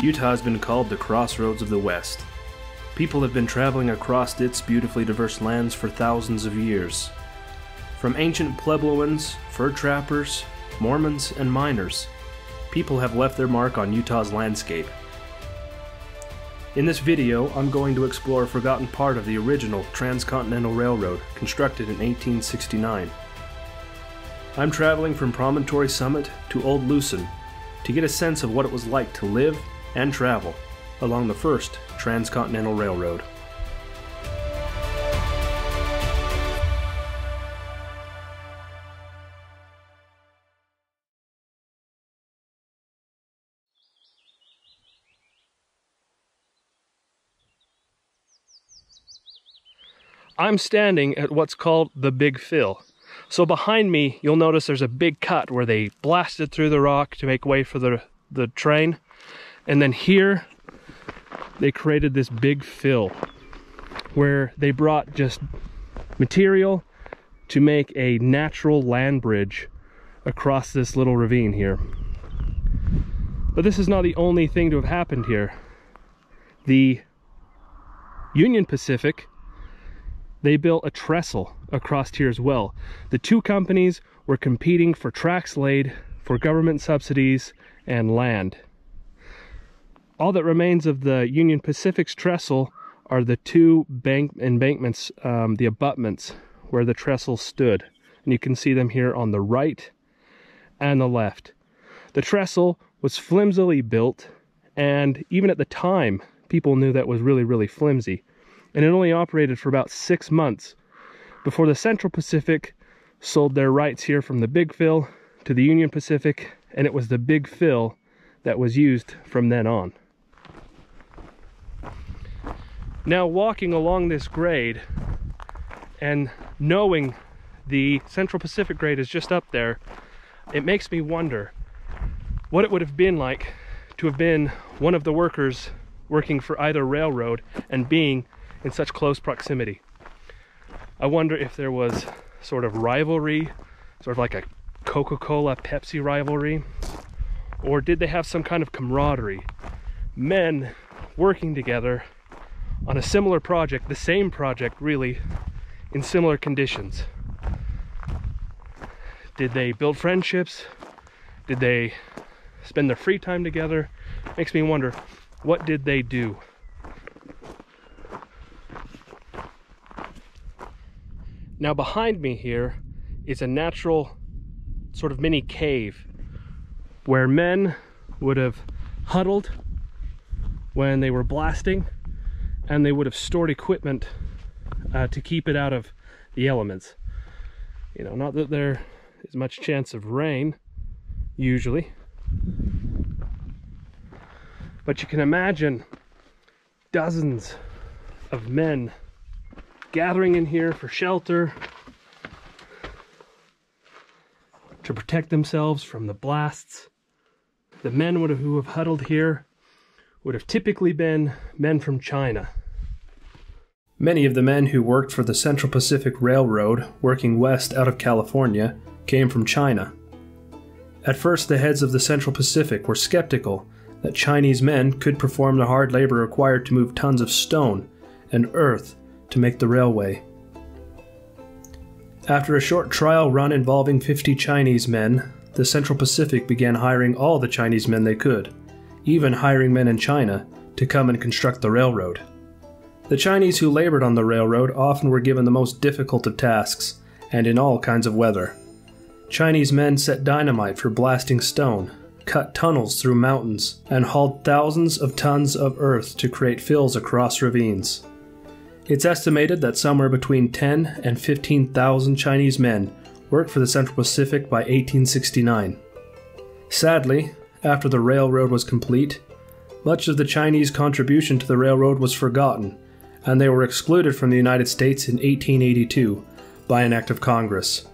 Utah has been called the Crossroads of the West. People have been traveling across its beautifully diverse lands for thousands of years. From ancient Puebloans, fur trappers, Mormons, and miners, people have left their mark on Utah's landscape. In this video, I'm going to explore a forgotten part of the original Transcontinental Railroad, constructed in 1869. I'm traveling from Promontory Summit to Old Lucin to get a sense of what it was like to live and travel along the first Transcontinental Railroad. I'm standing at what's called the Big Fill. So behind me, you'll notice there's a big cut where they blasted through the rock to make way for the train. And then here, they created this big fill where they brought just material to make a natural land bridge across this little ravine here. But this is not the only thing to have happened here. The Union Pacific, they built a trestle across here as well. The two companies were competing for tracts laid for government subsidies and land. All that remains of the Union Pacific's trestle are the two embankments, the abutments where the trestle stood. And you can see them here on the right and the left. The trestle was flimsily built, and even at the time, people knew that was really, really flimsy. And it only operated for about 6 months before the Central Pacific sold their rights here from the Big Fill to the Union Pacific, and it was the Big Fill that was used from then on. Now, walking along this grade and knowing the Central Pacific grade is just up there, it makes me wonder what it would have been like to have been one of the workers working for either railroad and being in such close proximity. I wonder if there was sort of rivalry, sort of like a Coca-Cola, Pepsi rivalry, or did they have some kind of camaraderie? Men working together on a similar project, the same project really, in similar conditions. Did they build friendships? Did they spend their free time together? Makes me wonder, what did they do? Now behind me here is a natural sort of mini cave where men would have huddled when they were blasting, and they would have stored equipment to keep it out of the elements. You know, not that there is much chance of rain, usually. But you can imagine dozens of men gathering in here for shelter, to protect themselves from the blasts. The men who have huddled here would have typically been men from China. Many of the men who worked for the Central Pacific Railroad, working west out of California, came from China. At first, the heads of the Central Pacific were skeptical that Chinese men could perform the hard labor required to move tons of stone and earth to make the railway. After a short trial run involving 50 Chinese men, the Central Pacific began hiring all the Chinese men they could, even hiring men in China, to come and construct the railroad. The Chinese who labored on the railroad often were given the most difficult of tasks, and in all kinds of weather. Chinese men set dynamite for blasting stone, cut tunnels through mountains, and hauled thousands of tons of earth to create fills across ravines. It's estimated that somewhere between 10,000 and 15,000 Chinese men worked for the Central Pacific by 1869. Sadly, after the railroad was complete, much of the Chinese contribution to the railroad was forgotten, and they were excluded from the United States in 1882 by an act of Congress.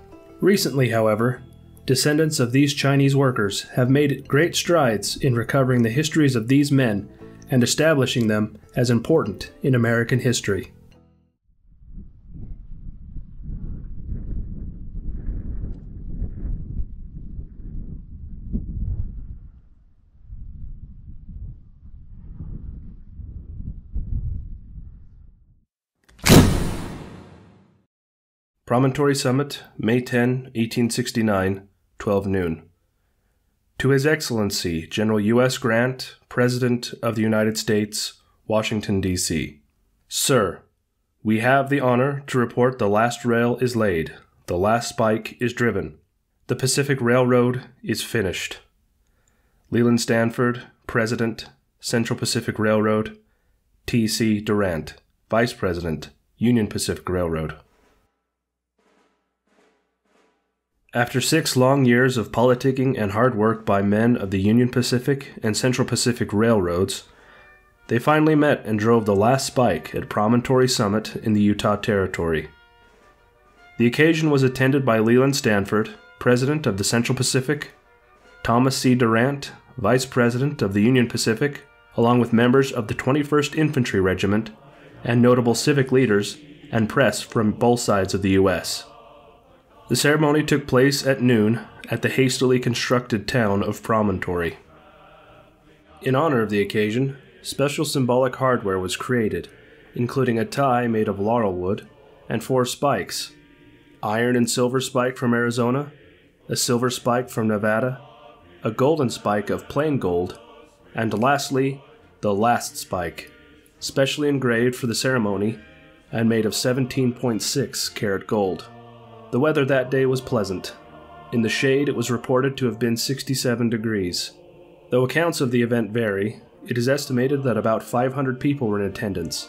Recently, however, descendants of these Chinese workers have made great strides in recovering the histories of these men and establishing them as important in American history. Promontory Summit, May 10, 1869, 12 noon. To His Excellency, General U.S. Grant, President of the United States, Washington, D.C. Sir, we have the honor to report the last rail is laid, the last spike is driven, the Pacific Railroad is finished. Leland Stanford, President, Central Pacific Railroad. T.C. Durant, Vice President, Union Pacific Railroad. After 6 long years of politicking and hard work by men of the Union Pacific and Central Pacific Railroads, they finally met and drove the last spike at Promontory Summit in the Utah Territory. The occasion was attended by Leland Stanford, President of the Central Pacific, Thomas C. Durant, Vice President of the Union Pacific, along with members of the 21st Infantry Regiment and notable civic leaders and press from both sides of the U.S. The ceremony took place at noon at the hastily constructed town of Promontory. In honor of the occasion, special symbolic hardware was created, including a tie made of laurel wood and 4 spikes, iron and silver spike from Arizona, a silver spike from Nevada, a golden spike of plain gold, and lastly, the last spike, specially engraved for the ceremony and made of 17.6 karat gold. The weather that day was pleasant. In the shade, it was reported to have been 67 degrees. Though accounts of the event vary, it is estimated that about 500 people were in attendance.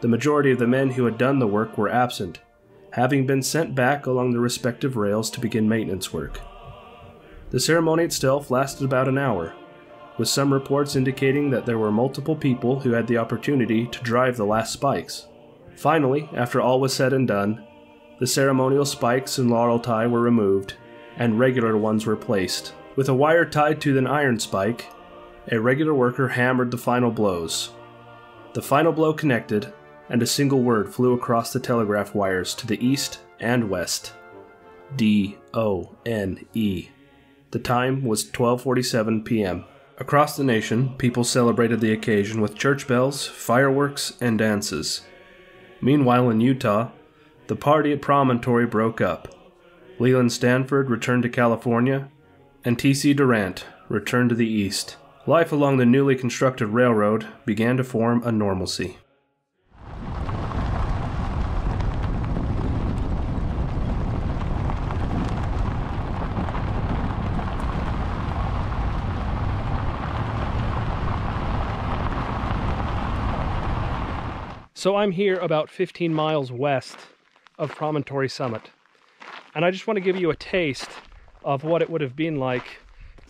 The majority of the men who had done the work were absent, having been sent back along their respective rails to begin maintenance work. The ceremony itself lasted about an hour, with some reports indicating that there were multiple people who had the opportunity to drive the last spikes. Finally, after all was said and done, the ceremonial spikes and laurel tie were removed, and regular ones were placed. With a wire tied to an iron spike, a regular worker hammered the final blows. The final blow connected, and a single word flew across the telegraph wires to the east and west. D-O-N-E. The time was 12:47 p.m. Across the nation, people celebrated the occasion with church bells, fireworks, and dances. Meanwhile in Utah, the party at Promontory broke up. Leland Stanford returned to California, and T.C. Durant returned to the east. Life along the newly constructed railroad began to form a normalcy. So I'm here about 15 miles west of Promontory Summit, and I just want to give you a taste of what it would have been like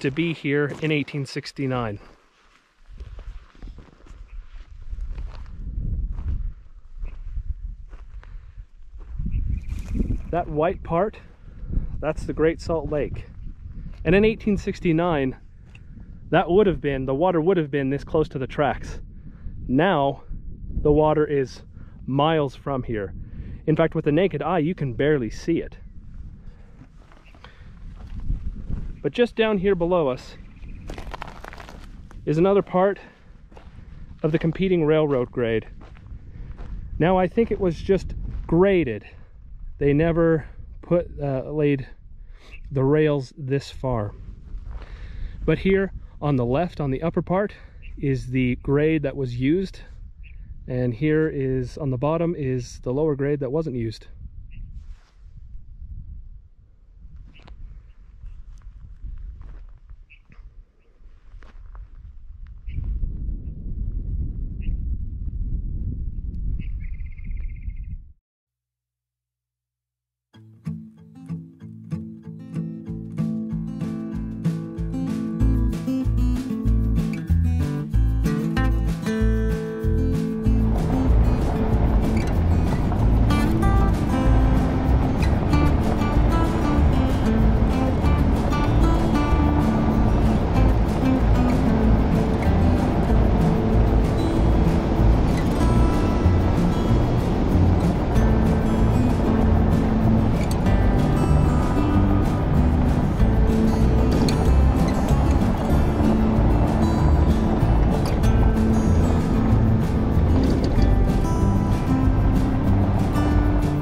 to be here in 1869. That white part, that's the Great Salt Lake. And in 1869, that would have been, the water would have been this close to the tracks. Now, the water is miles from here. In fact, with the naked eye, you can barely see it. But just down here below us is another part of the competing railroad grade. Now, I think it was just graded. They never laid the rails this far. But here on the left, on the upper part, is the grade that was used. And here is, on the bottom, is the lower grade that wasn't used.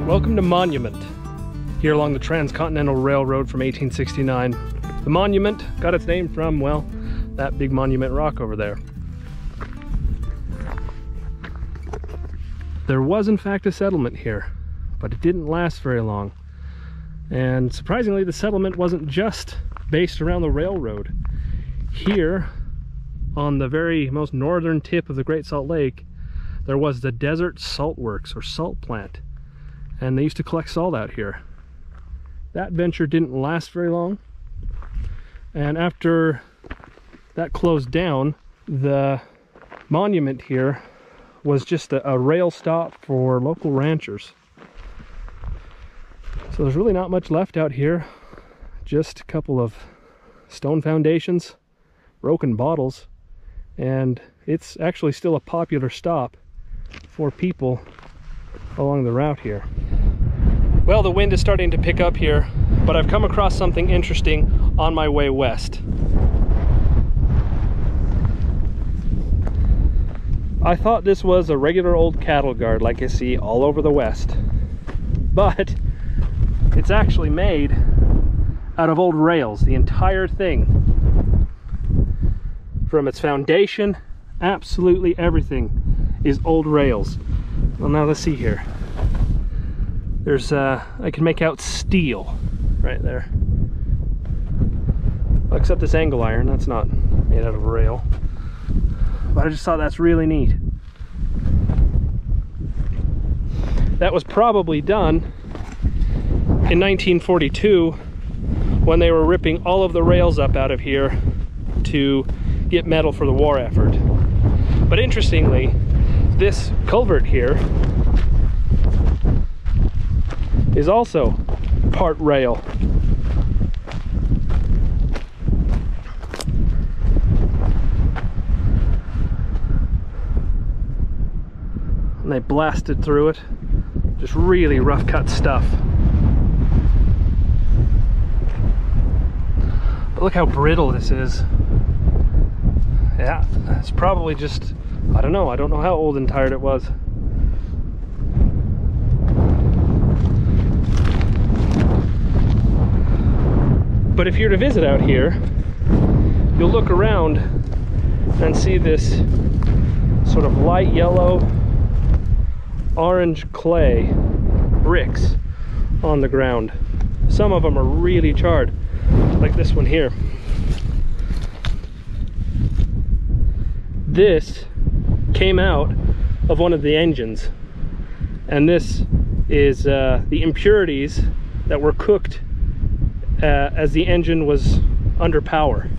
Welcome to Monument, here along the Transcontinental Railroad from 1869. The monument got its name from, well, that big monument rock over there. There was in fact a settlement here, but it didn't last very long. And surprisingly, the settlement wasn't just based around the railroad. Here, on the very most northern tip of the Great Salt Lake, there was the Desert Salt Works, or salt plant, and they used to collect salt out here. That venture didn't last very long, and after that closed down, the monument here was just a rail stop for local ranchers. So there's really not much left out here, just a couple of stone foundations, broken bottles, and it's actually still a popular stop for people along the route here. Well, the wind is starting to pick up here, but I've come across something interesting on my way west. I thought this was a regular old cattle guard like I see all over the West, but it's actually made out of old rails, the entire thing. From its foundation, absolutely everything is old rails. Well, now let's see here. There's, I can make out steel right there. Well, except this angle iron, that's not made out of rail. But I just thought that's really neat. That was probably done in 1942, when they were ripping all of the rails up out of here to get metal for the war effort. But interestingly, this culvert here is also part rail. And they blasted through it, just really rough cut stuff. Look how brittle this is. Yeah, it's probably just, I don't know how old and tired it was. But if you're to visit out here, you'll look around and see this sort of light yellow, orange clay bricks on the ground. Some of them are really charred. Like this one here. This came out of one of the engines, and this is the impurities that were cooked as the engine was under power,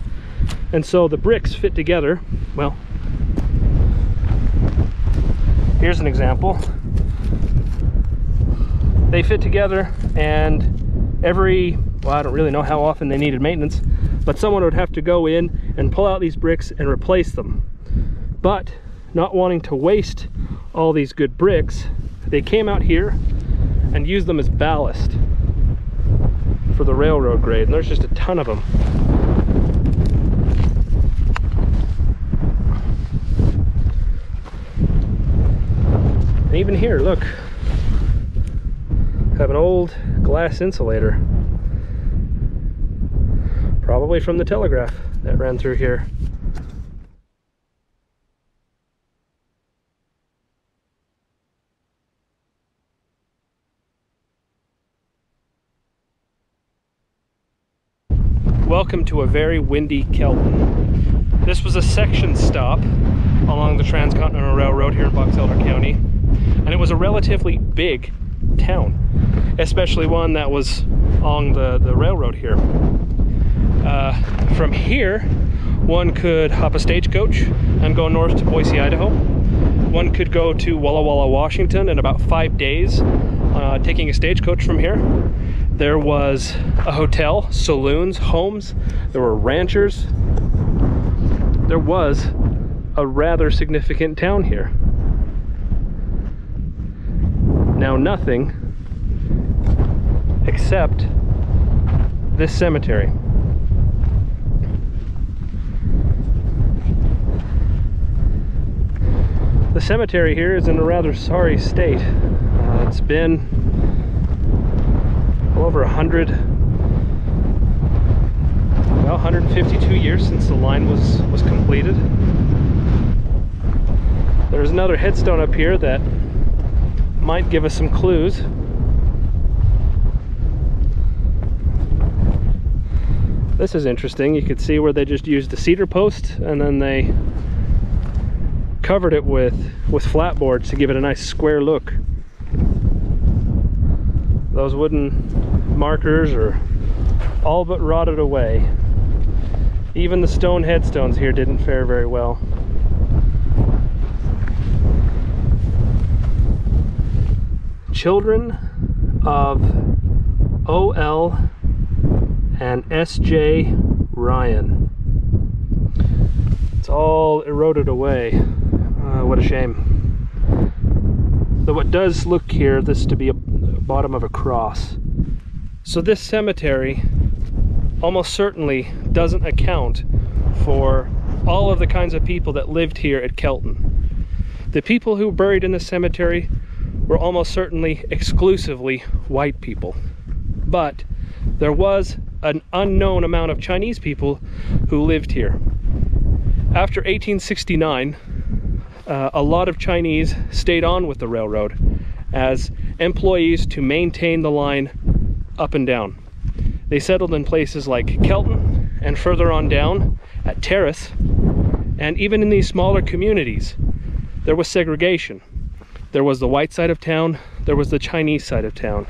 and so the bricks fit together. Well, here's an example. They fit together, and every, well, I don't really know how often they needed maintenance, but someone would have to go in and pull out these bricks and replace them. But not wanting to waste all these good bricks, they came out here and used them as ballast for the railroad grade, and there's just a ton of them. And even here, look, I have an old glass insulator. Probably from the telegraph that ran through here. Welcome to a very windy Kelton. This was a section stop along the Transcontinental Railroad here in Box Elder County, and it was a relatively big town, especially one that was on the railroad here. From here, one could hop a stagecoach and go north to Boise, Idaho. One could go to Walla Walla, Washington in about 5 days, taking a stagecoach from here. There was a hotel, saloons, homes, there were ranchers. There was a rather significant town here. Now nothing except this cemetery. The cemetery here is in a rather sorry state. It's been a well over 100, about 152 years since the line was completed. There's another headstone up here that might give us some clues. This is interesting. You could see where they just used the cedar post and then they covered it with flat boards to give it a nice square look. Those wooden markers are all but rotted away. Even the stone headstones here didn't fare very well. Children of O.L. and S.J. Ryan. It's all eroded away. What a shame. Though it does look here, this to be a bottom of a cross. So this cemetery almost certainly doesn't account for all of the kinds of people that lived here at Kelton. The people who were buried in this cemetery were almost certainly exclusively white people. But there was an unknown amount of Chinese people who lived here. After 1869, a lot of Chinese stayed on with the railroad as employees to maintain the line up and down. They settled in places like Kelton and further on down at Terrace, and even in these smaller communities there was segregation. There was the white side of town, there was the Chinese side of town,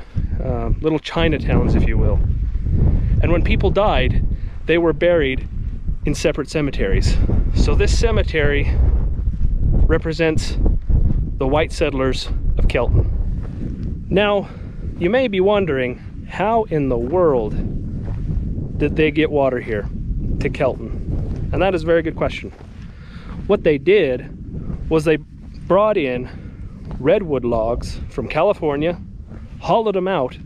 little Chinatowns if you will. And when people died, they were buried in separate cemeteries. So this cemetery represents the white settlers of Kelton. Now, you may be wondering, how in the world did they get water here to Kelton? And that is a very good question. What they did was they brought in redwood logs from California, hollowed them out,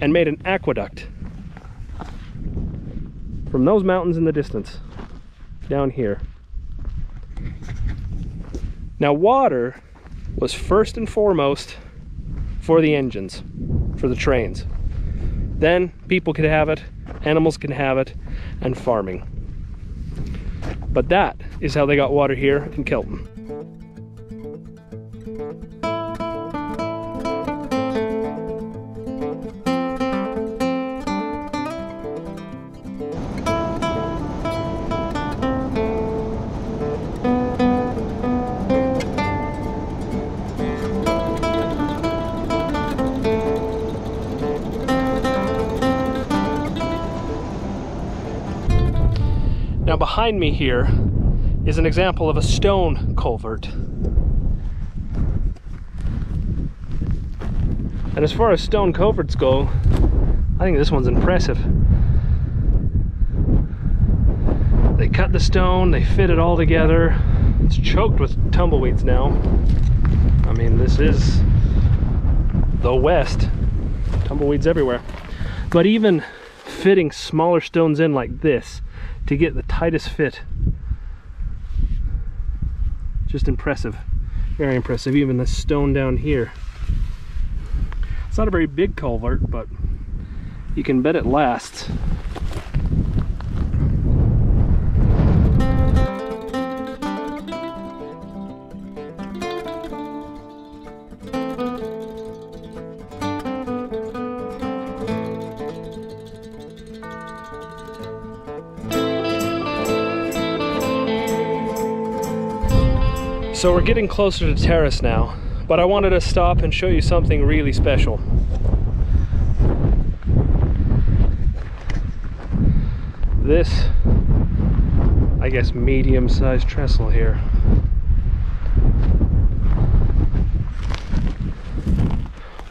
and made an aqueduct from those mountains in the distance down here. Now, water was first and foremost for the engines, for the trains. Then people could have it, animals can have it, and farming. But that is how they got water here in Kelton. Now behind me here is an example of a stone culvert. And as far as stone culverts go, I think this one's impressive. They cut the stone, they fit it all together. It's choked with tumbleweeds now. I mean, this is the West. Tumbleweeds everywhere. But even fitting smaller stones in like this to get the tightest fit. Just impressive, very impressive. Even this stone down here. It's not a very big culvert, but you can bet it lasts. So we're getting closer to Terrace now, but I wanted to stop and show you something really special. This, I guess, medium-sized trestle here.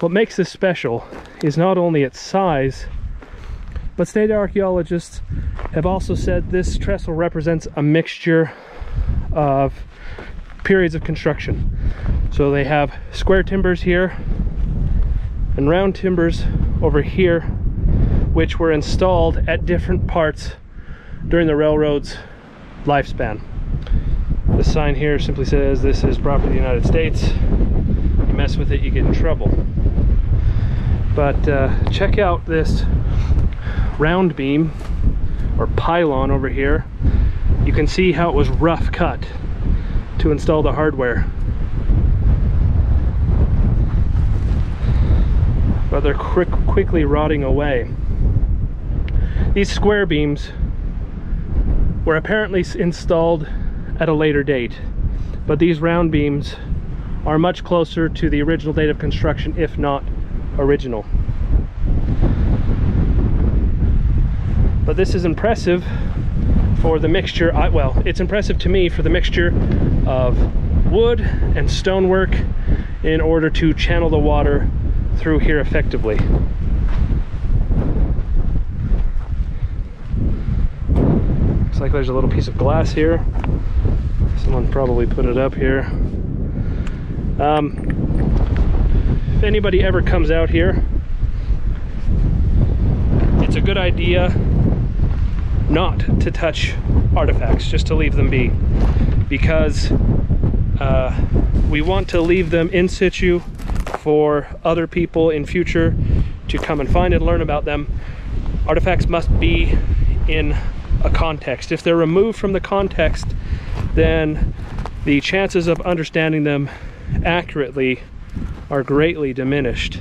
What makes this special is not only its size, but state archaeologists have also said this trestle represents a mixture of periods of construction. So they have square timbers here and round timbers over here, which were installed at different parts during the railroad's lifespan. The sign here simply says this is property of the United States. You mess with it, you get in trouble. But check out this round beam or pylon over here. You can see how it was rough cut to install the hardware. But they're quickly rotting away. These square beams were apparently installed at a later date, but these round beams are much closer to the original date of construction, if not original. But this is impressive for the mixture, well, it's impressive to me for the mixture of wood and stonework in order to channel the water through here effectively. Looks like there's a little piece of glass here. Someone probably put it up here. If anybody ever comes out here, it's a good idea not to touch artifacts, just to leave them be, because we want to leave them in situ for other people in future to come and find and learn about them. Artifacts must be in a context. If they're removed from the context, then the chances of understanding them accurately are greatly diminished.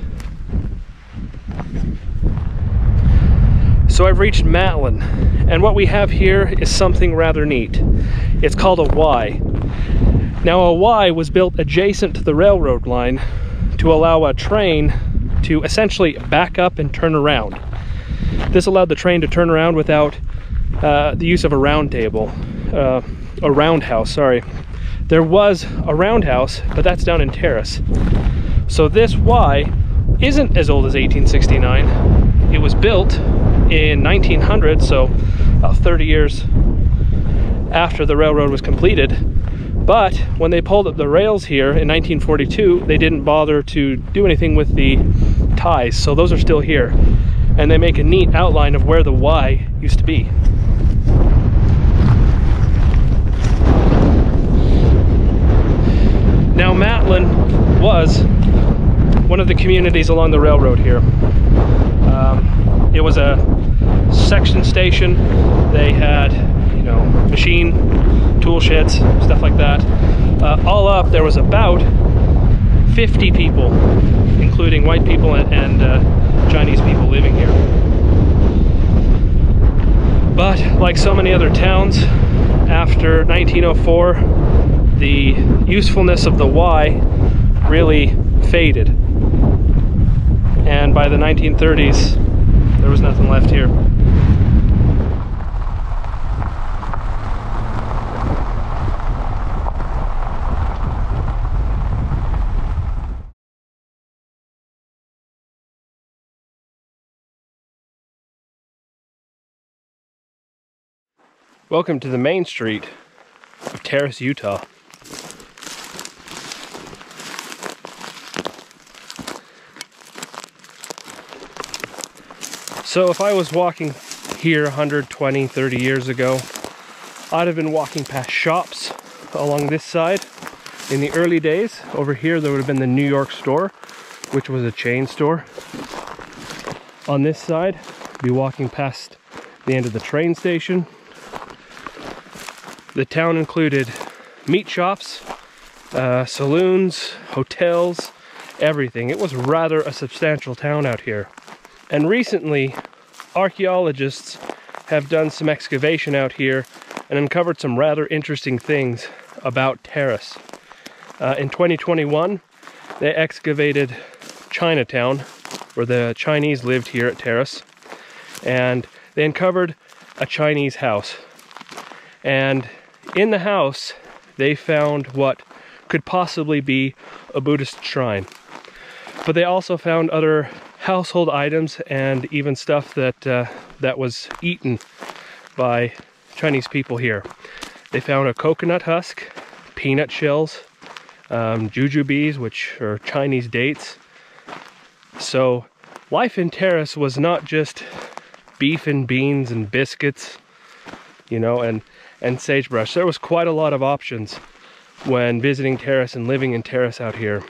So I've reached Matlin, and what we have here is something rather neat. It's called a Y. Now, a Y was built adjacent to the railroad line to allow a train to essentially back up and turn around. This allowed the train to turn around without the use of a roundhouse, sorry. There was a roundhouse, but that's down in Terrace. So this Y isn't as old as 1869. It was built in 1900, so about 30 years after the railroad was completed. But when they pulled up the rails here in 1942, they didn't bother to do anything with the ties, so those are still here. And they make a neat outline of where the Y used to be. Now, Matlin was one of the communities along the railroad here. It was a section station. They had, you know, machine, tool sheds, stuff like that. All up, there was about 50 people, including white people and Chinese people living here. But like so many other towns, after 1904, the usefulness of the Y really faded. And by the 1930s, there was nothing left here. Welcome to the main street of Terrace, Utah. So if I was walking here 120, 30 years ago, I'd have been walking past shops along this side. In the early days, over here there would have been the New York store, which was a chain store. On this side, I'd be walking past the end of the train station. The town included meat shops, saloons, hotels, everything. It was rather a substantial town out here. And recently, archaeologists have done some excavation out here and uncovered some rather interesting things about Terrace. In 2021, they excavated Chinatown, where the Chinese lived here at Terrace, and they uncovered a Chinese house. And in the house, they found what could possibly be a Buddhist shrine. But they also found other household items and even stuff that was eaten by Chinese people here. They found a coconut husk, peanut shells, jujubes, which are Chinese dates. So life in Terrace was not just beef and beans and biscuits, you know, and sagebrush. There was quite a lot of options when visiting Terrace and living in Terrace out here.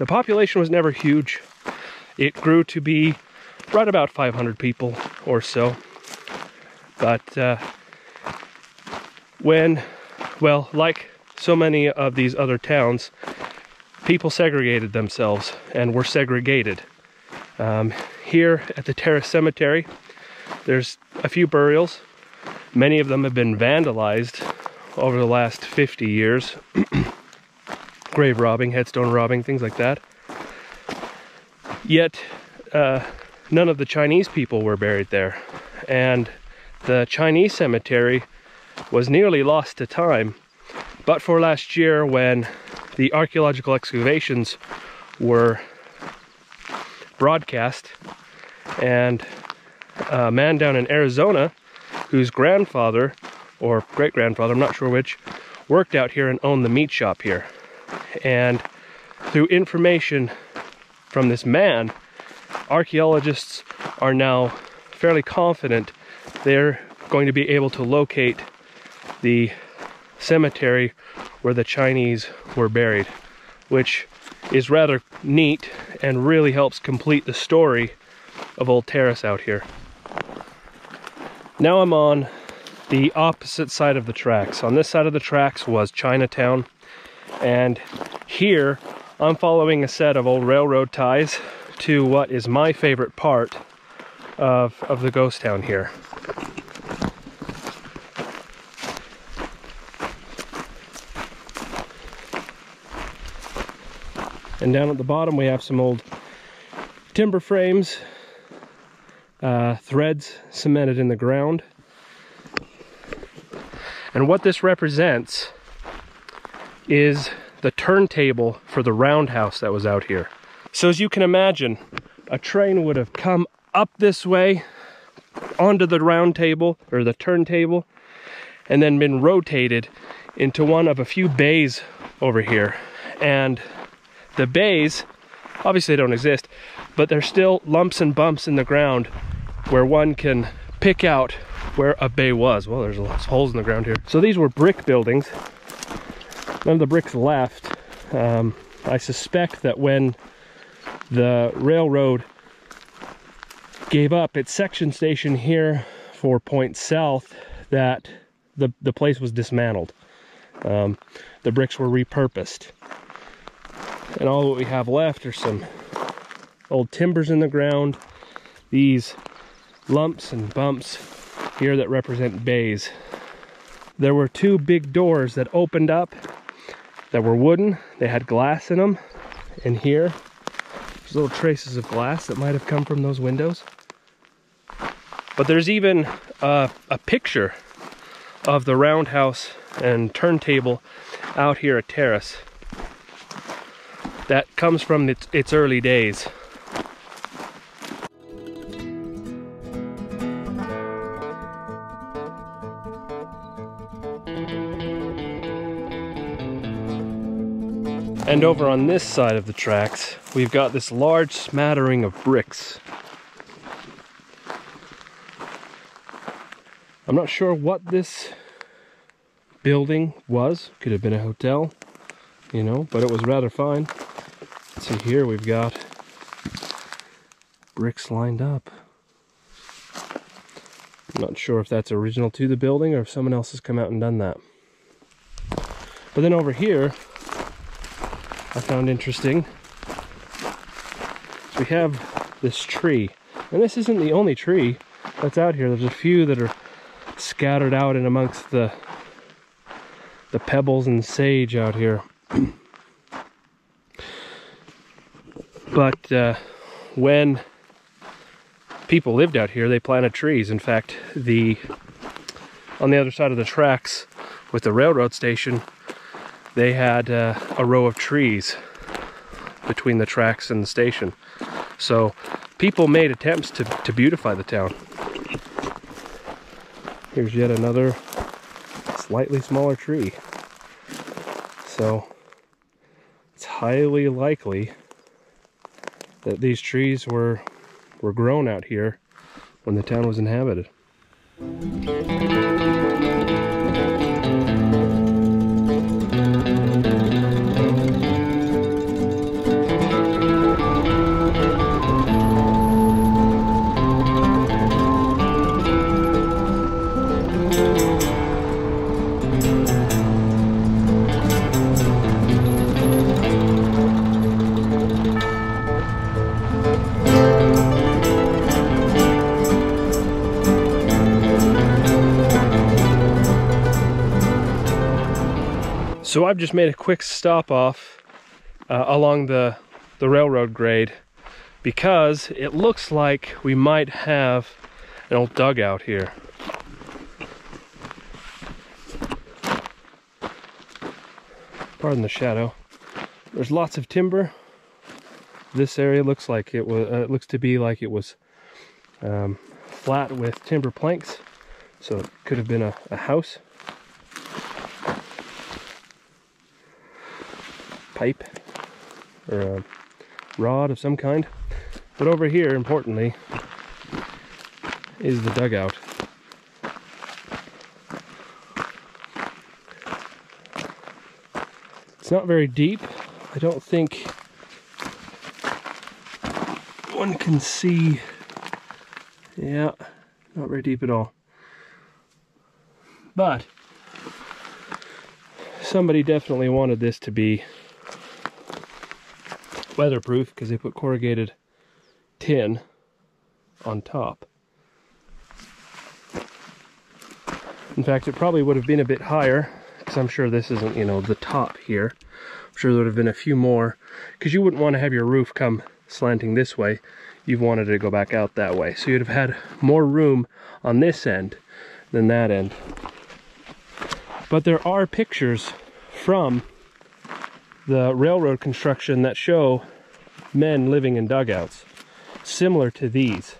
The population was never huge. it grew to be right about 500 people or so. But like so many of these other towns, people segregated themselves and were segregated. Here at the Terrace Cemetery, there's a few burials. Many of them have been vandalized over the last 50 years. Grave robbing, headstone robbing, things like that. Yet, none of the Chinese people were buried there. And the Chinese cemetery was nearly lost to time, but for last year when the archaeological excavations were broadcast, and a man down in Arizona whose grandfather or great-grandfather, I'm not sure which, worked out here and owned the meat shop here. And through information from this man, archaeologists are now fairly confident they're going to be able to locate the cemetery where the Chinese were buried, which is rather neat and really helps complete the story of Old Terrace out here. Now I'm on the opposite side of the tracks. On this side of the tracks was Chinatown, and here I'm following a set of old railroad ties to what is my favorite part of the ghost town here. And down at the bottom we have some old timber frames, threads cemented in the ground. And what this represents is the turntable for the roundhouse that was out here. So as you can imagine, a train would have come up this way onto the round table, or the turntable, and then been rotated into one of a few bays over here. And the bays, obviously don't exist, but there's still lumps and bumps in the ground where one can pick out where a bay was. Well, there's lots of holes in the ground here. So these were brick buildings. None of the bricks left. I suspect that when the railroad gave up its section station here for Point South, that the place was dismantled. The bricks were repurposed. And all that we have left are some old timbers in the ground, these lumps and bumps here that represent bays. There were two big doors that opened up that were wooden. They had glass in them, and here there's little traces of glass that might have come from those windows. But there's even a picture of the roundhouse and turntable out here at Terrace. That comes from its early days. And over on this side of the tracks, we've got this large smattering of bricks. I'm not sure what this building was. Could have been a hotel, you know, but it was rather fine. See, here we've got bricks lined up. I'm not sure if that's original to the building or if someone else has come out and done that. But then over here, I found interesting, we have this tree. And this isn't the only tree that's out here. There's a few that are scattered out and amongst the pebbles and sage out here. But when people lived out here, they planted trees. In fact, on the other side of the tracks with the railroad station, they had a row of trees between the tracks and the station. So people made attempts to beautify the town. Here's yet another slightly smaller tree. So it's highly likely that these trees were grown out here when the town was inhabited. So I've just made a quick stop off along the railroad grade because it looks like we might have an old dugout here. Pardon the shadow. There's lots of timber. This area looks like it was. It looks to be like it was flat with timber planks, so it could have been a house. Pipe or a rod of some kind. But over here, importantly, is the dugout. It's not very deep. I don't think one can see. Yeah, not very deep at all. But somebody definitely wanted this to be weatherproof because they put corrugated tin on top. In fact, it probably would have been a bit higher because I'm sure this isn't, you know, the top here. I'm sure there would have been a few more because you wouldn't want to have your roof come slanting this way. You've wanted it to go back out that way. So you'd have had more room on this end than that end. But there are pictures from the railroad construction that show men living in dugouts, similar to these.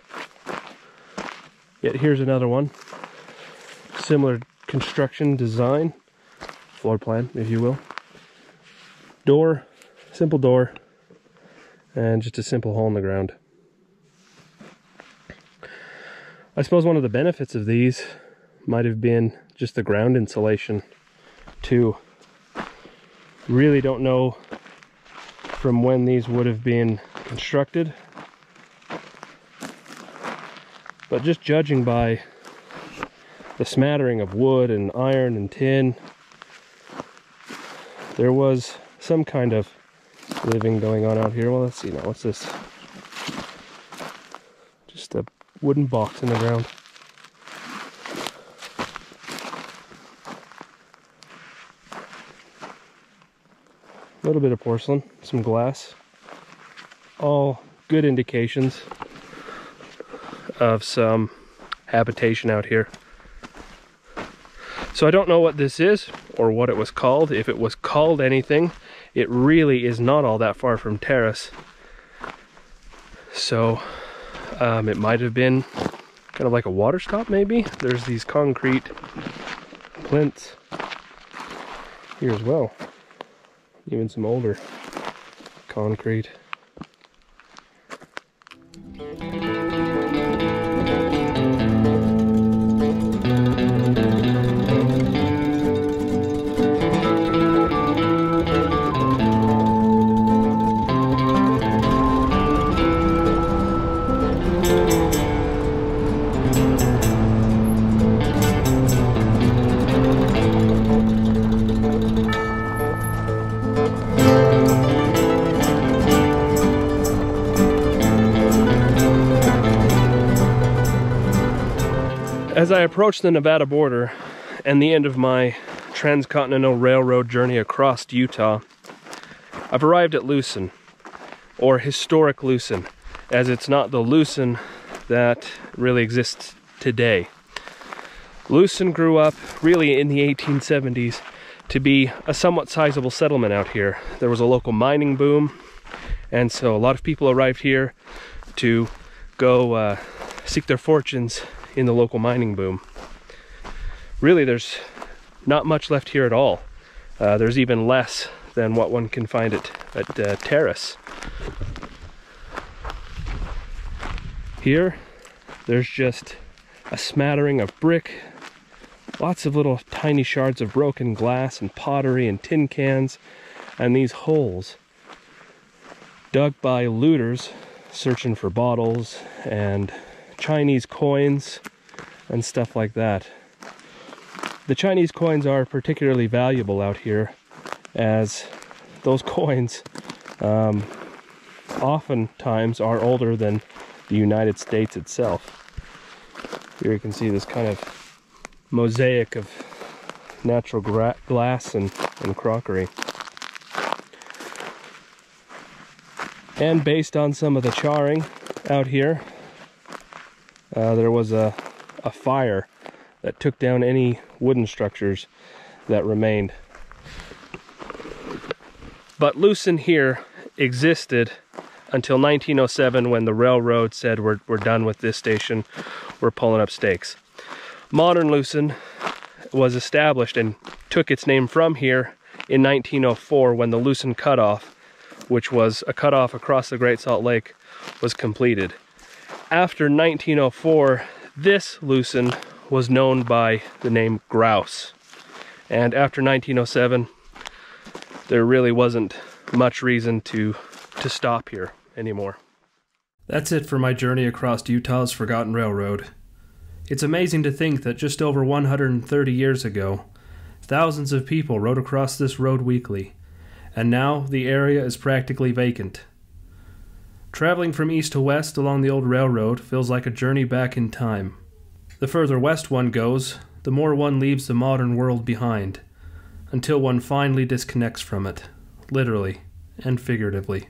Yet here's another one. Similar construction design, floor plan, if you will. Door, simple door, and just a simple hole in the ground. I suppose one of the benefits of these might have been just the ground insulation too. Really don't know from when these would have been constructed, but just judging by the smattering of wood and iron and tin, there was some kind of living going on out here. Well, let's see now, what's this? Just a wooden box in the ground. A little bit of porcelain, some glass, all good indications of some habitation out here. So I don't know what this is or what it was called. If it was called anything, it really is not all that far from Terrace. So it might have been kind of like a water stop maybe. There's these concrete plinths here as well. Even some older concrete. As I approached the Nevada border and the end of my transcontinental railroad journey across Utah, I've arrived at Lucin, or historic Lucin, as it's not the Lucin that really exists today. Lucin grew up really in the 1870s to be a somewhat sizable settlement out here. There was a local mining boom, and so a lot of people arrived here to go seek their fortunes in the local mining boom. Really, there's not much left here at all. There's even less than what one can find at Terrace. Here, there's just a smattering of brick, lots of little tiny shards of broken glass and pottery and tin cans, and these holes dug by looters searching for bottles and Chinese coins and stuff like that. The Chinese coins are particularly valuable out here, as those coins oftentimes are older than the United States itself. Here you can see this kind of mosaic of natural glass and crockery. And based on some of the charring out here, there was a fire that took down any wooden structures that remained. But Lucin here existed until 1907, when the railroad said, we're done with this station, we're pulling up stakes. Modern Lucin was established and took its name from here in 1904, when the Lucin Cutoff, which was a cutoff across the Great Salt Lake, was completed. After 1904, this Lucin was known by the name Grouse. And after 1907, there really wasn't much reason to stop here anymore. That's it for my journey across Utah's Forgotten Railroad. It's amazing to think that just over 130 years ago, thousands of people rode across this road weekly, and now the area is practically vacant. Traveling from east to west along the old railroad feels like a journey back in time. The further west one goes, the more one leaves the modern world behind, until one finally disconnects from it, literally and figuratively.